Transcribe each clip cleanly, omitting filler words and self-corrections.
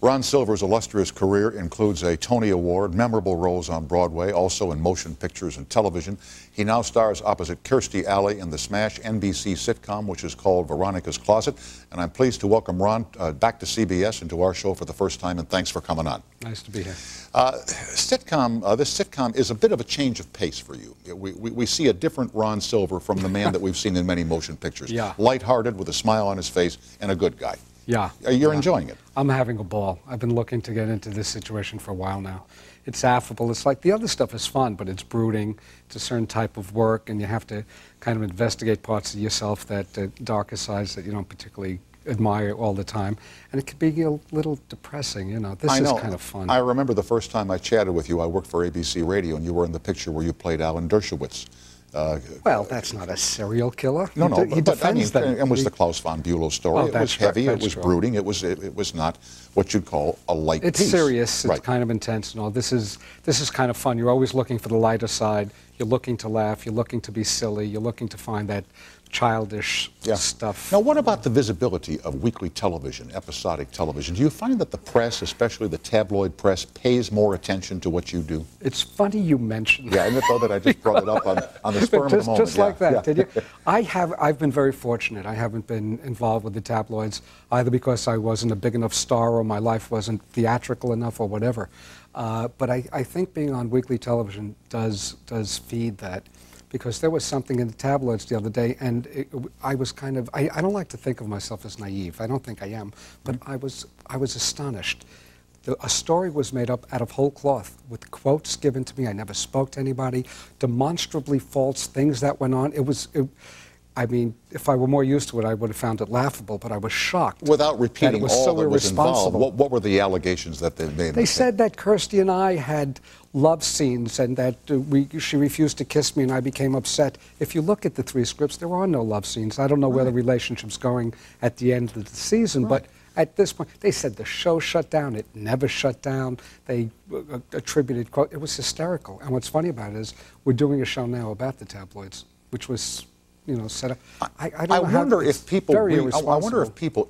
Ron Silver's illustrious career includes a Tony Award, memorable roles on Broadway, also in motion pictures and television. He now stars opposite Kirstie Alley in the smash NBC sitcom, which is called Veronica's Closet. And I'm pleased to welcome Ron back to CBS and to our show for the first time, and thanks for coming on. Nice to be here. This sitcom is a bit of a change of pace for you. We see a different Ron Silver from the man that we've seen in many motion pictures. Yeah. Lighthearted, with a smile on his face, and a good guy. Yeah. You're enjoying it. I'm having a ball. I've been looking to get into this situation for a while now. It's affable. It's like the other stuff is fun, but it's brooding. It's a certain type of work, and you have to kind of investigate parts of yourself, that darker sides that you don't particularly admire all the time. And it could be a little depressing, you know. This is kind of fun. I remember the first time I chatted with you, I worked for ABC Radio, and you were in the picture where you played Alan Dershowitz. Well, that's not a serial killer. No, no, he defends them. And was the Klaus von Bulow story? It was heavy. It was brooding. It was not what you'd call a light piece. It's serious. It's kind of intense. And all this is kind of fun. You're always looking for the lighter side. You're looking to laugh. You're looking to be silly. You're looking to find that childish stuff. Now, what about the visibility of weekly television, episodic television? Do you find that the press, especially the tabloid press, pays more attention to what you do? It's funny you mentioned that. Yeah, I thought that I just brought it up on the spur of the moment. Just like that, did you? I've been very fortunate. I haven't been involved with the tabloids, either because I wasn't a big enough star or my life wasn't theatrical enough or whatever. But I think being on weekly television does feed that. Because there was something in the tabloids the other day, and I was kind of, I don't like to think of myself as naive. I don't think I am, but I was astonished. A story was made up out of whole cloth with quotes given to me. I never spoke to anybody. Demonstrably false things that went on. I mean, if I were more used to it, I would have found it laughable, but I was shocked. Without repeating all that was involved, what were the allegations that they made? They said that Kirstie and I had love scenes and that she refused to kiss me and I became upset. If you look at the three scripts, there are no love scenes. I don't know where the relationship's going at the end of the season, but at this point, they said the show shut down. It never shut down. They attributed, quote, it was hysterical. And what's funny about it is we're doing a show now about the tabloids, which was... You know, set up. I wonder if people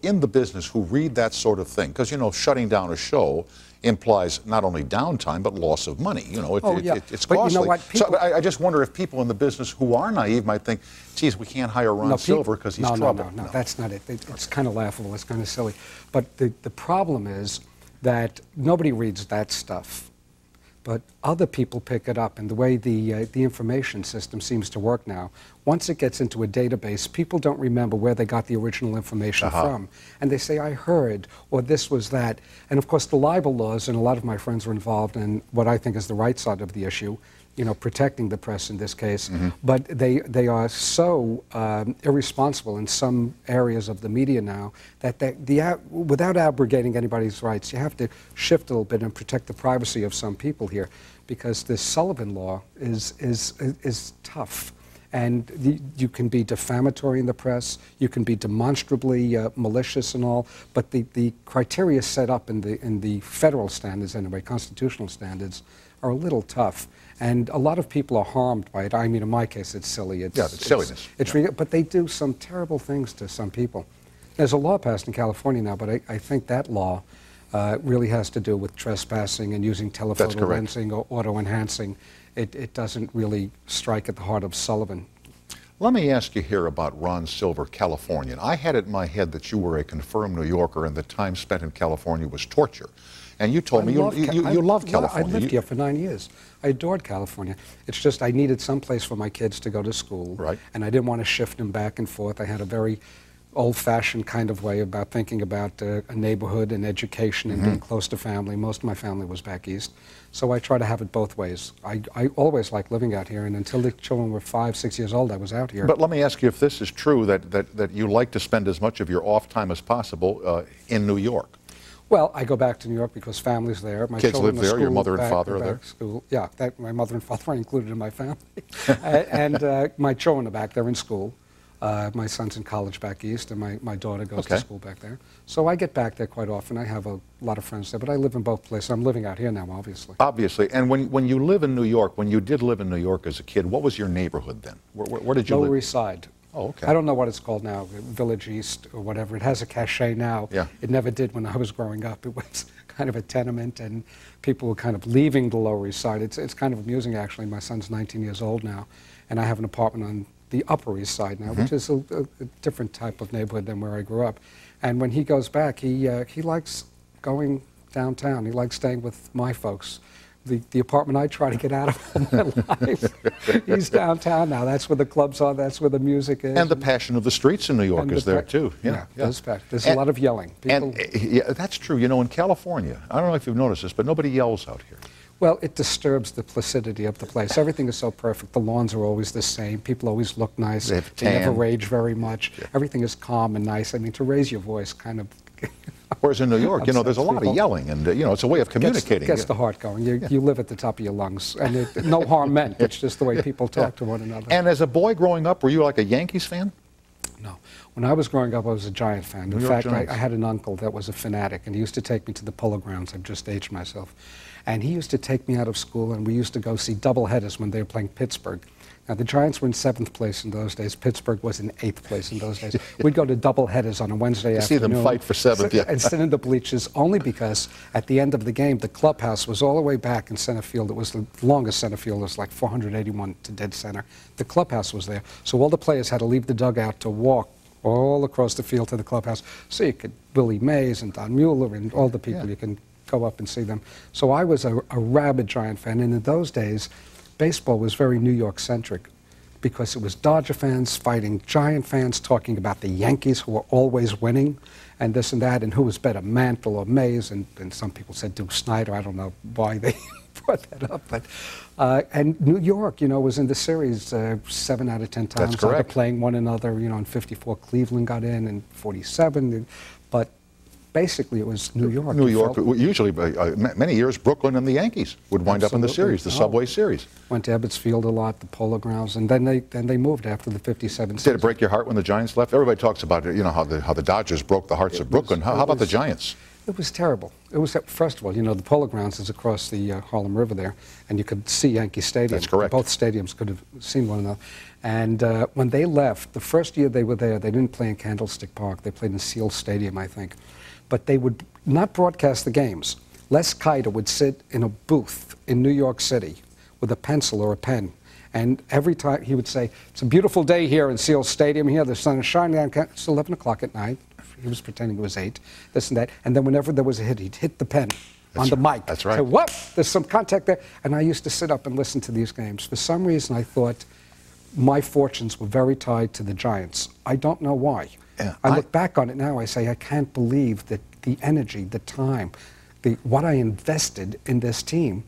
in the business who read that sort of thing, because, you know, shutting down a show implies not only downtime but loss of money. You know, it's costly. You know what, I just wonder if people in the business who are naive might think, "Geez, we can't hire Ron Silver because he's trouble." No, that's not it. It's kind of laughable. It's kind of silly. But the problem is that nobody reads that stuff. But other people pick it up, and the way the information system seems to work now, once it gets into a database, people don't remember where they got the original information from. And they say, I heard, or this was that. And of course, the libel laws, and a lot of my friends were involved in what I think is the right side of the issue, you know, protecting the press in this case. But they are so irresponsible in some areas of the media now that without abrogating anybody's rights, you have to shift a little bit and protect the privacy of some people here, because this Sullivan law is tough. And you can be defamatory in the press, you can be demonstrably malicious and all, but the criteria set up in the federal standards, anyway, constitutional standards, are a little tough. And a lot of people are harmed by it. I mean, in my case, it's silly. It's silliness. But they do some terrible things to some people. There's a law passed in California now, but I think that law really has to do with trespassing and using telephoto lensing or auto-enhancing. It doesn't really strike at the heart of Sullivan. Let me ask you here about Ron Silver, Californian. I had it in my head that you were a confirmed New Yorker and that time spent in California was torture. And you told me you love California. I lived here for 9 years. I adored California. It's just I needed some place for my kids to go to school. Right. And I didn't want to shift them back and forth. I had a very old-fashioned kind of way about thinking about a neighborhood and education and being close to family. Most of my family was back east. So I try to have it both ways. I always liked living out here, and until the children were 5, 6 years old, I was out here. But let me ask you if this is true, that you like to spend as much of your off time as possible in New York. Well, I go back to New York because family's there. My kids live there. Your mother and father are there. School. Yeah, my mother and father are included in my family. and my children are back there in school. My son's in college back east, and my daughter goes to school back there. So I get back there quite often. I have a lot of friends there, but I live in both places. I'm living out here now, obviously. Obviously. And when you live in New York, when you did live in New York as a kid, what was your neighborhood then? Where did you live? Lower East Side. Oh, okay. I don't know what it's called now, Village East or whatever. It has a cachet now. Yeah. It never did when I was growing up. It was kind of a tenement, and people were kind of leaving the Lower East Side. It's kind of amusing, actually. My son's 19 years old now, and I have an apartment on the Upper East Side now, which is a different type of neighborhood than where I grew up. And when he goes back, he likes going downtown. He likes staying with my folks. The apartment I try to get out of all my life. He's downtown now. That's where the clubs are. That's where the music is. And the passion of the streets in New York is there, too. Yeah. There's a lot of yelling. People, yeah, that's true. You know, in California, I don't know if you've noticed this, but nobody yells out here. Well, it disturbs the placidity of the place. Everything is so perfect. The lawns are always the same. People always look nice. They never rage very much. Yeah. Everything is calm and nice. I mean, to raise your voice kind of... Whereas in New York, you know, there's a lot of yelling, and, you know, it's a way of communicating. It gets the heart going. You live at the top of your lungs, and no harm meant. It's just the way people talk to one another. And as a boy growing up, were you like a Yankees fan? No. When I was growing up, I was a Giant fan. In fact, I had an uncle that was a fanatic, and he used to take me to the Polo Grounds. I've just aged myself. And he used to take me out of school, and we used to go see doubleheaders when they were playing Pittsburgh. Now, the Giants were in 7th place in those days. Pittsburgh was in 8th place in those days. We'd go to doubleheaders on a Wednesday afternoon. See them fight for 7th, and sit in the bleachers only because at the end of the game, the clubhouse was all the way back in center field. It was the longest center field. It was like 481 to dead center. The clubhouse was there. So all the players had to leave the dugout to walk all across the field to the clubhouse. So you could, Willie Mays and Don Mueller and all the people, you can go up and see them. So I was a rabid Giant fan, and in those days, baseball was very New York-centric because it was Dodger fans fighting Giant fans, talking about the Yankees who were always winning and this and that, and who was better, Mantle or Mays, and some people said Duke Snider. I don't know why they brought that up. But and New York, you know, was in the series 7 out of 10 times. That's correct. Playing one another, you know, in '54, Cleveland got in, and '47, but basically, it was New York. New York, usually, many years, Brooklyn and the Yankees would wind up in the series, the Subway Series. Went to Ebbets Field a lot, the Polo Grounds, and then they moved after the '57 season. Did it break your heart when the Giants left? Everybody talks about it, you know, how the Dodgers broke the hearts of Brooklyn. How about the Giants? It was terrible. It was, first of all, you know, the Polo Grounds is across the Harlem River there, and you could see Yankee Stadium. That's correct. Both stadiums could have seen one another. And when they left, the first year they were there, they didn't play in Candlestick Park. They played in Seal Stadium, I think. But they would not broadcast the games. Les Keiter would sit in a booth in New York City with a pencil or a pen, and every time he would say, "It's a beautiful day here in Seal Stadium. Here, the sun is shining down. It's 11 o'clock at night." He was pretending it was 8, this and that. And then whenever there was a hit, he'd hit the pen on the mic. That's right. Say, "Whoop, there's some contact there." And I used to sit up and listen to these games. For some reason, I thought my fortunes were very tied to the Giants. I don't know why. Yeah, I look back on it now, I say, I can't believe that the energy, the time, what I invested in this team.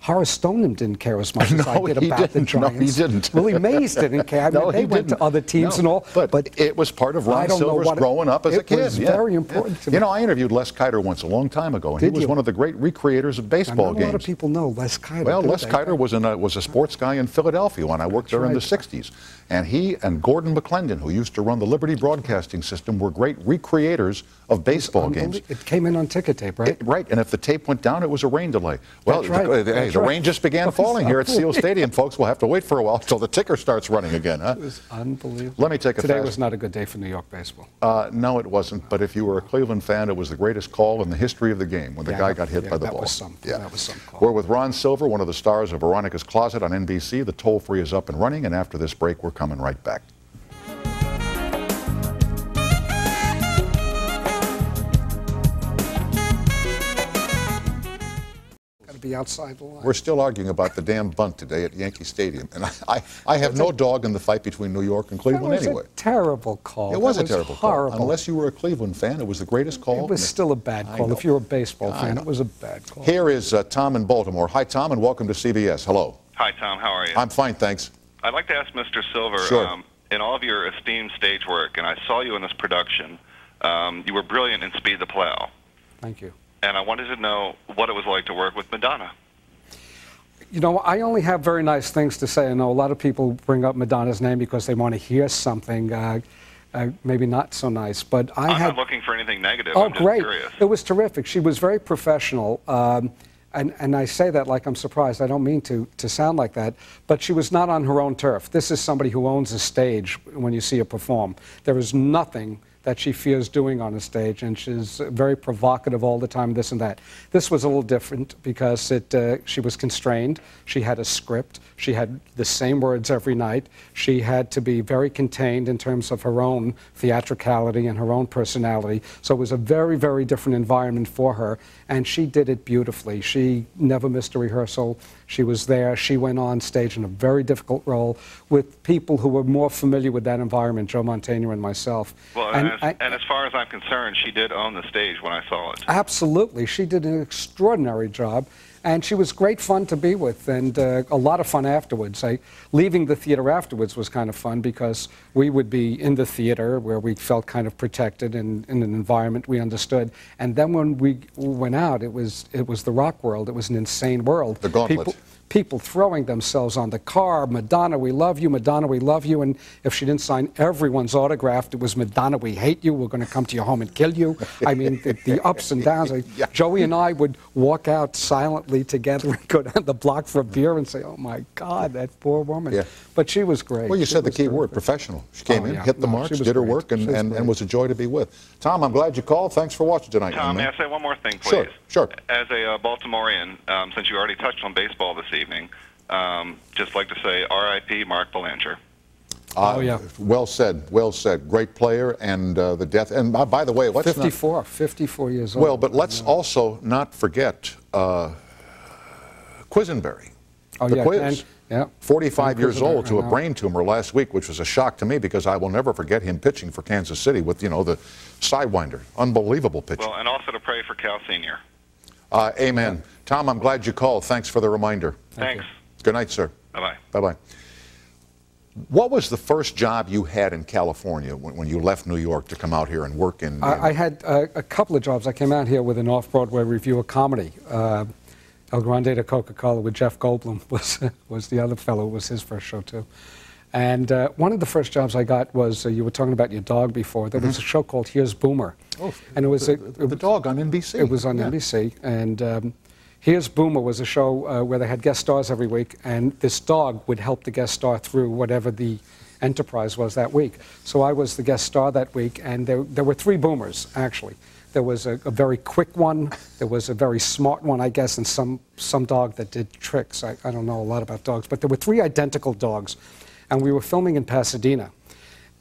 Horace Stoneham didn't care as much as I did about the Giants. No, he didn't. Willie Mays didn't care. I mean, they went to other teams and all. But it was part of Ron Silver's growing up as a kid. It was very important to me. You know, I interviewed Les Keiter once a long time ago, and he was one of the great recreators of baseball games. A lot of people know Les Keiter. Well, Les Keiter was a sports guy in Philadelphia when I worked there in the 60s. And he and Gordon McClendon, who used to run the Liberty Broadcasting System, were great recreators of baseball games. It came in on ticker tape, right? Right, and if the tape went down, it was a rain delay. Well, the rain just began falling here at Seal Stadium, folks. We'll have to wait for a while until the ticker starts running again, huh? It was unbelievable. Let me take a Today was not a good day for New York baseball. No, it wasn't. But if you were a Cleveland fan, it was the greatest call in the history of the game when the guy got hit by the ball. That was some call. We're with Ron Silver, one of the stars of Veronica's Closet on NBC. The toll-free is up and running, and after this break, we're coming right back. Outside the line. We're still arguing about the damn bunt today at Yankee Stadium, and I have no dog in the fight between New York and Cleveland anyway. It was a terrible call. It was a terrible call. Unless you were a Cleveland fan, it was the greatest call. It was still a bad call. If you were a baseball fan, it was a bad call. Here is Tom in Baltimore. Hi, Tom, and welcome to CBS. Hello. Hi, Tom. How are you? I'm fine, thanks. I'd like to ask Mr. Silver, in all of your esteemed stage work, and I saw you in this production, you were brilliant in Speed-the-Plow. Thank you. And I wanted to know what it was like to work with Madonna. You know, I only have very nice things to say. I know a lot of people bring up Madonna's name because they want to hear something, maybe not so nice. But I'm not looking for anything negative. Oh, I'm just curious. It was terrific. She was very professional. And I say that like I'm surprised. I don't mean to sound like that, but she was not on her own turf. This is somebody who owns a stage when you see her perform. There is nothing that she fears doing on a stage, and she's very provocative all the time, this and that. This was a little different because she was constrained. She had a script. She had the same words every night. She had to be very contained in terms of her own theatricality and her own personality. So it was a very, very different environment for her, and she did it beautifully. She never missed a rehearsal. She was there. She went on stage in a very difficult role with people who were more familiar with that environment, Joe Mantegna and myself. Well, and as far as I'm concerned, she did own the stage when I saw it. Absolutely. She did an extraordinary job, and she was great fun to be with, and a lot of fun afterwards. Leaving the theater afterwards was kind of fun because we would be in the theater where we felt kind of protected and in an environment we understood. And then when we went out, it was the rock world. It was an insane world. The gauntlet. People throwing themselves on the car, Madonna, we love you, Madonna, we love you. And if she didn't sign everyone's autograph, it was Madonna, we hate you, we're going to come to your home and kill you. I mean, the ups and downs. Yeah. Joey and I would walk out silently together and go down the block for a beer and say, oh, my God, that poor woman. Yeah. But she was great. Well, you said the key word, professional. She came in, hit the marks, did her work, and was a joy to be with. Tom, I'm glad you called. Thanks for watching tonight. Tom, may I say one more thing, please? Sure, sure. As a Baltimorean, since you already touched on baseball this evening, just like to say R.I.P. Mark Belanger. Oh, yeah. Well said, well said. Great player, and the death. And by the way, 54 years old. Well, but let's also not forget Quisenberry. Oh, yeah. And, yeah. 45 years old to a brain tumor last week, which was a shock to me because I will never forget him pitching for Kansas City with, you know, the sidewinder. Unbelievable pitch. Well, and also to pray for Cal Sr. Amen. Tom, I'm glad you called. Thanks for the reminder. Thanks. Good night, sir. Bye-bye. Bye-bye. What was the first job you had in California when you left New York to come out here and work in? I had a couple of jobs. I came out here with an off-Broadway review of comedy. El Grande de Coca-Cola with Jeff Goldblum was the other fellow. It was his first show, too. And one of the first jobs I got was, you were talking about your dog before, there was a show called Here's Boomer. Oh, and it was the dog on NBC. It was on NBC, and Here's Boomer was a show where they had guest stars every week, and this dog would help the guest star through whatever the enterprise was that week. So I was the guest star that week, and there were three boomers, actually. There was a very quick one, there was a very smart one, I guess, and some dog that did tricks. I don't know a lot about dogs, but there were three identical dogs. And we were filming in Pasadena,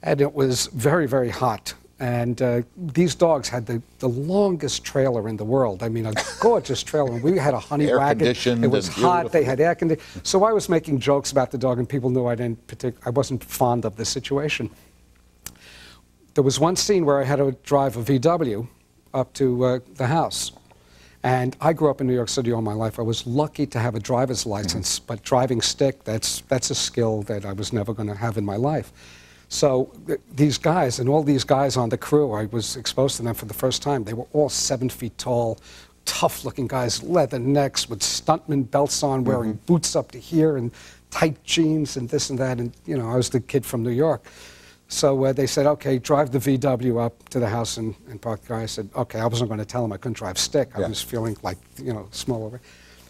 and it was very, very hot. And these dogs had the longest trailer in the world. I mean, a gorgeous trailer. And we had a honey wagon. It was hot. They had air conditioning. So I was making jokes about the dog, and people knew I wasn't fond of the situation. There was one scene where I had to drive a VW up to the house. And I grew up in New York City all my life. I was lucky to have a driver's license, but driving stick, that's a skill that I was never going to have in my life. So these guys, and all these guys on the crew, I was exposed to them for the first time. They were all 7 feet tall, tough-looking guys, leather necks with stuntman belts on, wearing boots up to here and tight jeans and this and that. And, you know, I was the kid from New York. So they said, okay, drive the VW up to the house and park the car. I said, okay, I wasn't going to tell him I couldn't drive stick. I was feeling like, you know, smaller.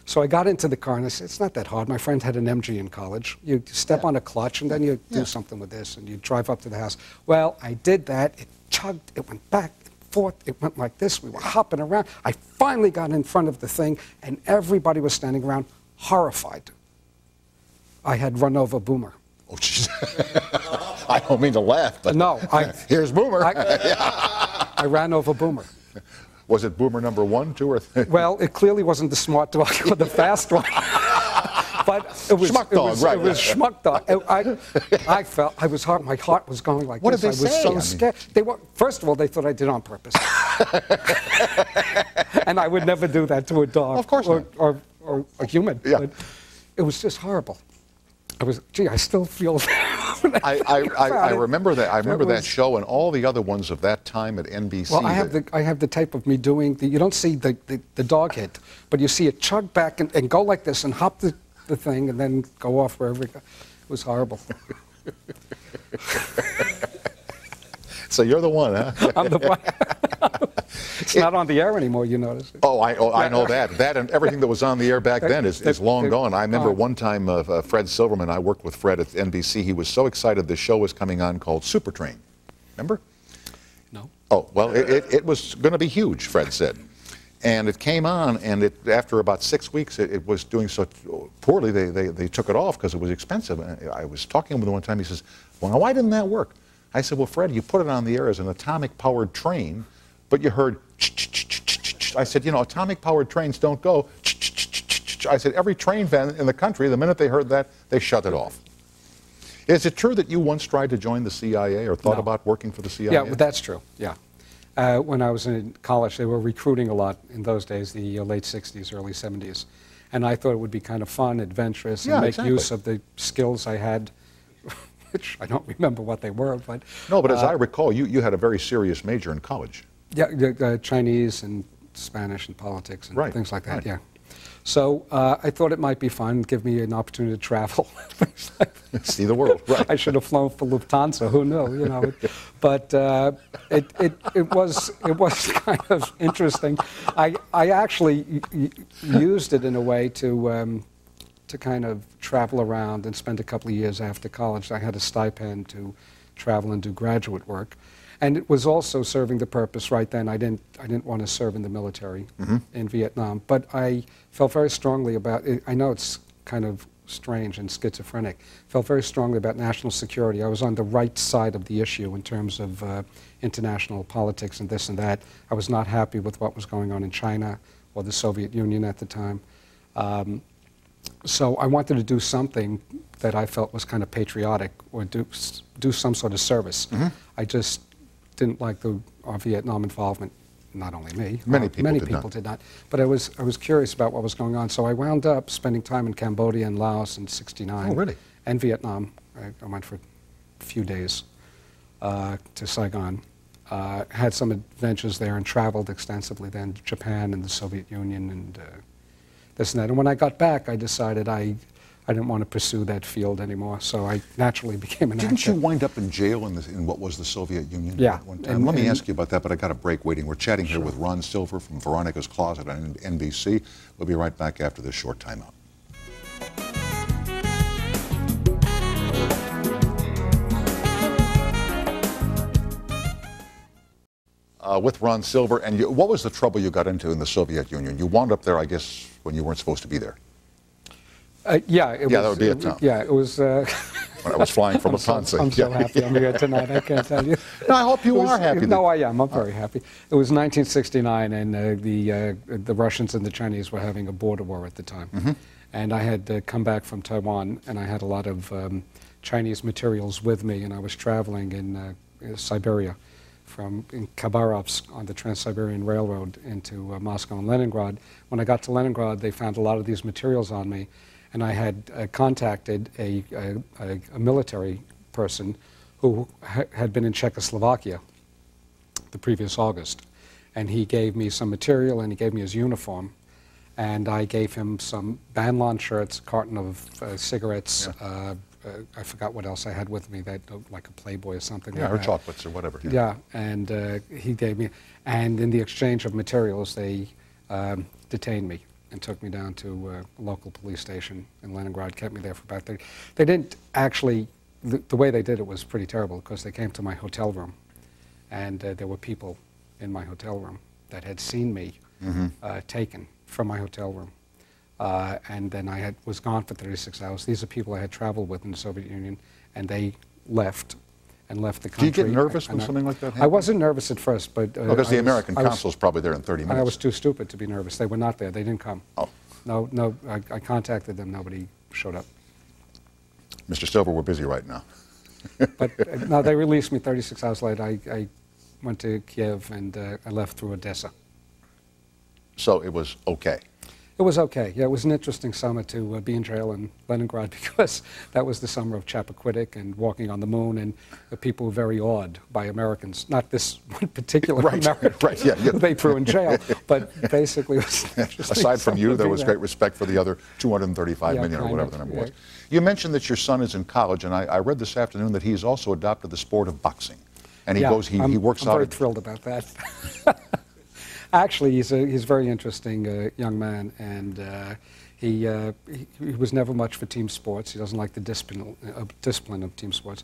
So I got into the car and I said, it's not that hard. My friend had an MG in college. You step on a clutch and then you do something with this and you drive up to the house. Well, I did that. It chugged. It went back and forth. It went like this. We were hopping around. I finally got in front of the thing and everybody was standing around horrified. I had run over Boomer. Oh, jeez. I don't mean to laugh, but no, here's Boomer. I ran over Boomer. Was it Boomer number 1, 2, or 3? Well, it clearly wasn't the smart dog or the fast one. But it was schmuck dog, right? It was schmuck dog. I felt my heart was going like this. What did they say? I was so scared. They were, first of all, they thought I did it on purpose, and I would never do that to a dog, of course, or a human. Yeah. But it was just horrible. Gee, I still feel. I remember that. I remember that show and all the other ones of that time at NBC. Well, I have the tape of me doing the. You don't see the dog hit, but you see it chug back and go like this and hop the thing and then go off wherever it goes. It was horrible. So you're the one, huh? I'm the one. It's not on the air anymore, you notice. I know that. That and everything that was on the air back then is long gone. I remember one time Fred Silverman, I worked with Fred at NBC. He was so excited the show was coming on called Supertrain. Remember? No. Oh, well, it was going to be huge, Fred said. And it came on, and it, after about 6 weeks, it was doing so poorly, they took it off because it was expensive. And I was talking with him one time, he says, well, now, why didn't that work? I said, well, Fred, you put it on the air as an atomic-powered train, but you heard, ch-ch-ch-ch-ch-ch. I said, you know, atomic-powered trains don't go, ch-ch-ch-ch-ch. I said, every train fan in the country, the minute they heard that, they shut it off. Is it true that you once tried to join the CIA or thought about working for the CIA? Yeah, that's true, yeah. When I was in college, they were recruiting a lot in those days, the late 60s, early 70s. And I thought it would be kind of fun, adventurous, and make use of the skills I had, which I don't remember what they were, but... No, but as I recall, you had a very serious major in college. Yeah, Chinese and Spanish and politics and things like that, So I thought it might be fun, give me an opportunity to travel, things like that. See the world, I should have flown for Lufthansa, who knew, you know. But it was kind of interesting. I actually used it in a way to kind of travel around and spend a couple of years after college. I had a stipend to travel and do graduate work. And it was also serving the purpose right then. I didn't want to serve in the military in Vietnam, but I felt very strongly about it. I know it's kind of strange and schizophrenic. Felt very strongly about national security. I was on the right side of the issue in terms of international politics and this and that. I was not happy with what was going on in China or the Soviet Union at the time. So I wanted to do something that I felt was kind of patriotic or do some sort of service. I just didn't like our Vietnam involvement, not only me. Many people did not. But I was curious about what was going on, so I wound up spending time in Cambodia and Laos in '69. Oh, really? And Vietnam. I went for a few days to Saigon. Had some adventures there and traveled extensively then to Japan and the Soviet Union and this and that. And when I got back, I decided I didn't want to pursue that field anymore, so I naturally became an actor. Didn't you wind up in jail in what was the Soviet Union at one time? Let me ask you about that, but I got a break waiting. We're chatting here with Ron Silver from Veronica's Closet on NBC. We'll be right back after this short timeout. With Ron Silver, and what was the trouble you got into in the Soviet Union? You wound up there, I guess, when you weren't supposed to be there. It was. When I was flying from Lufthansa. I'm so happy I'm here tonight. I can't tell you. No, I hope you are happy. No, I am. I'm very happy. It was 1969, and the Russians and the Chinese were having a border war at the time. And I had come back from Taiwan, and I had a lot of Chinese materials with me, and I was traveling in Siberia, in Khabarovsk on the Trans-Siberian Railroad into Moscow and Leningrad. When I got to Leningrad, they found a lot of these materials on me. And I had contacted a military person who had been in Czechoslovakia the previous August. And he gave me some material, and he gave me his uniform. And I gave him some Banlon shirts, a carton of cigarettes. I forgot what else I had with me, like a Playboy or something. Yeah, or chocolates or whatever. Yeah, and he gave me. And in the exchange of materials, they detained me and took me down to a local police station in Leningrad, kept me there for about 30. They didn't actually, the way they did it was pretty terrible, because they came to my hotel room, and there were people in my hotel room that had seen me taken from my hotel room. And then I was gone for 36 hours. These are people I had traveled with in the Soviet Union, and they left the country. Do you get nervous when something like that happens? I wasn't nervous at first, but... because the American consul's probably there in 30 minutes. I was too stupid to be nervous. They were not there. They didn't come. Oh. No, I contacted them. Nobody showed up. Mr. Silver, we're busy right now. But no, they released me 36 hours later. I went to Kiev, and I left through Odessa. So it was okay? It was okay. Yeah, it was an interesting summer to be in jail in Leningrad, because that was the summer of Chappaquiddick and walking on the moon, and the people were very awed by Americans. Not this one particular American they threw in jail, but basically it was an interesting Aside from you, there was great respect for the other 235 million or whatever the number was. You mentioned that your son is in college, and I read this afternoon that he's also adopted the sport of boxing. And he goes, he works out. I'm very thrilled about that. Actually, he's a very interesting young man, and He was never much for team sports. He doesn't like the discipline of team sports.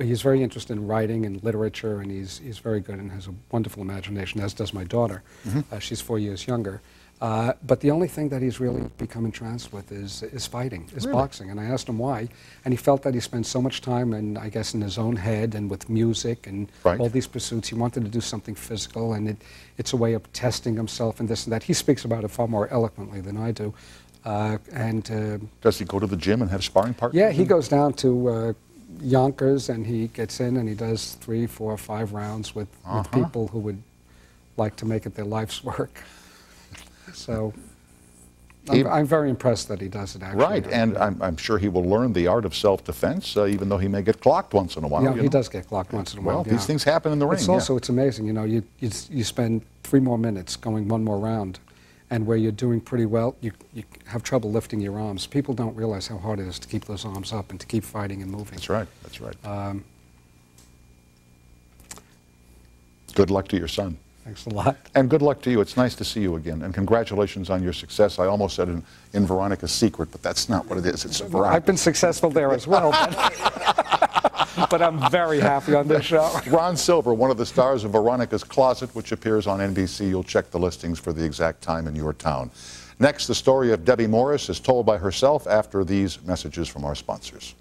He's very interested in writing and literature, and he's very good and has a wonderful imagination, as does my daughter. Mm-hmm. She's 4 years younger. But the only thing that he's really become entranced with is fighting, is really? Boxing. And I asked him why, and he felt that he spent so much time, and I guess in his own head and with music and right. all these pursuits, he wanted to do something physical, and it's a way of testing himself and this and that. He speaks about it far more eloquently than I do. Does he go to the gym and have sparring partners? Yeah, he goes down to Yonkers, and he gets in and he does 3, 4, 5 rounds with people who would like to make it their life's work. So I'm very impressed that he does it, actually. Right, and I'm sure he will learn the art of self-defense, even though he may get clocked once in a while. Yeah, he does get clocked once in a while. Well, these things happen in the ring. It's also, it's amazing, you know, you spend 3 more minutes going 1 more round, and where you're doing pretty well, you have trouble lifting your arms. People don't realize how hard it is to keep those arms up and to keep fighting and moving. That's right, that's right. Good luck to your son. Thanks a lot. And good luck to you. It's nice to see you again. And congratulations on your success. I almost said in Veronica's Secret, but that's not what it is. It's Veronica. I've been successful there as well. But I'm very happy on this show. Ron Silver, one of the stars of Veronica's Closet, which appears on NBC. You'll check the listings for the exact time in your town. Next, the story of Debbie Morris is told by herself after these messages from our sponsors.